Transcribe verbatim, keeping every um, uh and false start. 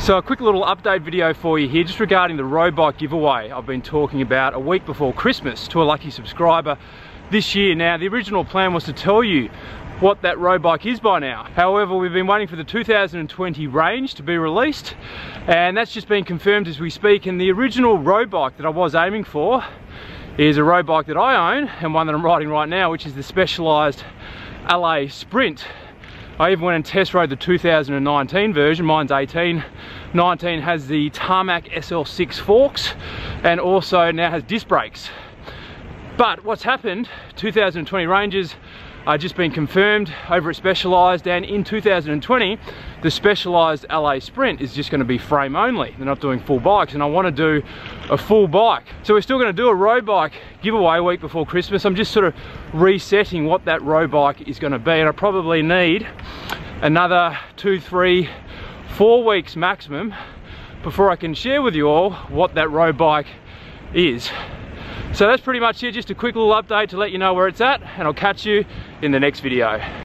So a quick little update video for you here just regarding the road bike giveaway I've been talking about a week before Christmas to a lucky subscriber this year. Now the original plan was to tell you what that road bike is by now. However, we've been waiting for the two thousand twenty range to be released, and that's just been confirmed as we speak. And the original road bike that I was aiming for is a road bike that I own and one that I'm riding right now, which is the Specialized Allez Sprint. I even went and test rode the two thousand nineteen version, mine's eighteen. nineteen has the Tarmac S L six forks and also now has disc brakes. But what's happened, two thousand twenty ranges are just been confirmed over at Specialized, and in two thousand twenty, the Specialized Allez Sprint is just gonna be frame only. They're not doing full bikes, and I wanna do a full bike. So we're still gonna do a road bike giveaway a week before Christmas. I'm just sort of resetting what that road bike is gonna be, and I probably need another two, three, four weeks maximum before I can share with you all what that road bike is. So that's pretty much it, just a quick little update to let you know where it's at, and I'll catch you in the next video.